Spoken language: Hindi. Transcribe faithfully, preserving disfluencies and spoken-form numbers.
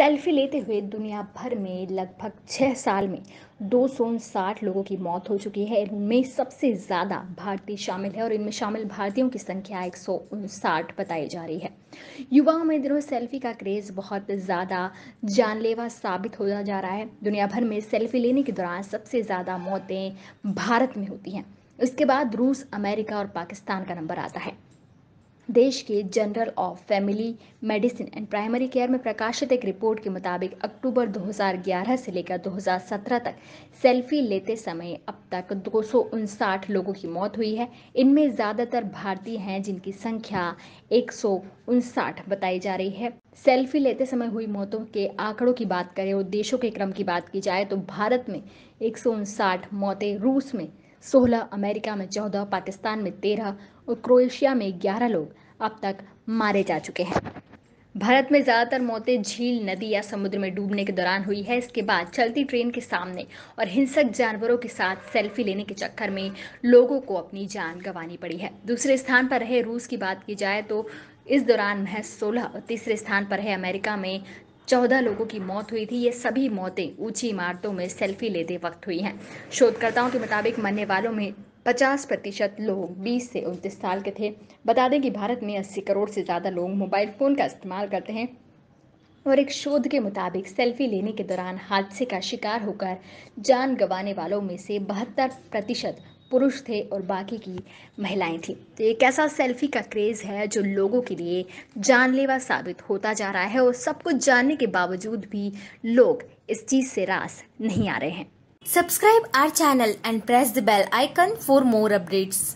सेल्फी लेते हुए दुनिया भर में लगभग छः साल में दो सौ उनसाठ लोगों की मौत हो चुकी है। इनमें सबसे ज़्यादा भारतीय शामिल है और इनमें शामिल भारतीयों की संख्या एक सौ उनसाठ बताई जा रही है। युवाओं में दिनों सेल्फी का क्रेज़ बहुत ज़्यादा जानलेवा साबित होता जा रहा है। दुनिया भर में सेल्फी लेने के दौरान सबसे ज़्यादा मौतें भारत में होती हैं। इसके बाद रूस, अमेरिका और पाकिस्तान का नंबर आता है। देश के general of family medicine and primary care में प्रकाशित एक रिपोर्ट के मुताबिक अक्टूबर दो हज़ार ग्यारह से लेकर दो हज़ार सत्रह तक सेल्फी लेते समय अब तक दो सौ उनसाठ लोगों की मौत हुई है। इनमें ज़्यादातर भारतीय हैं, जिनकी संख्या एक सौ उनसाठ बताई जा रही है। सेल्फी लेते समय हुई मौतों के आंकड़ों की बात करें और देशों के क्रम की बात की जाए तो भारत में एक सौ उनसाठ मौतें, रूस में सोलह, अमेरिका में चौदह, पाकिस्तान में तेरह और क्रोएशिया में ग्यारह लोग अब तक मारे जा चुके हैं। भारत में ज़्यादातर मौतें झील, नदी या समुद्र में डूबने के दौरान हुई है। इसके बाद चलती ट्रेन के सामने और हिंसक जानवरों के साथ सेल्फी लेने के चक्कर में लोगों को अपनी जान गंवानी पड़ी है। दूसरे स्थान पर रहे रूस की बात की जाए तो इस दौरान महज सोलह और तीसरे स्थान पर है अमेरिका में चौदह लोगों की मौत हुई थी। ये सभी मौतें ऊंची इमारतों में सेल्फी लेते वक्त हुई हैं। शोधकर्ताओं के मुताबिक मरने वालों में पचास प्रतिशत लोग बीस से उनतीस साल के थे। बता दें कि भारत में अस्सी करोड़ से ज़्यादा लोग मोबाइल फ़ोन का इस्तेमाल करते हैं और एक शोध के मुताबिक सेल्फी लेने के दौरान हादसे का शिकार होकर जान गंवाने वालों में से बहत्तर प्रतिशत पुरुष थे और बाकी की महिलाएं थीं। तो एक ऐसा सेल्फी का क्रेज़ है जो लोगों के लिए जानलेवा साबित होता जा रहा है और सब कुछ जानने के बावजूद भी लोग इस चीज़ से रास नहीं आ रहे हैं। Subscribe our channel and press the bell icon for more updates.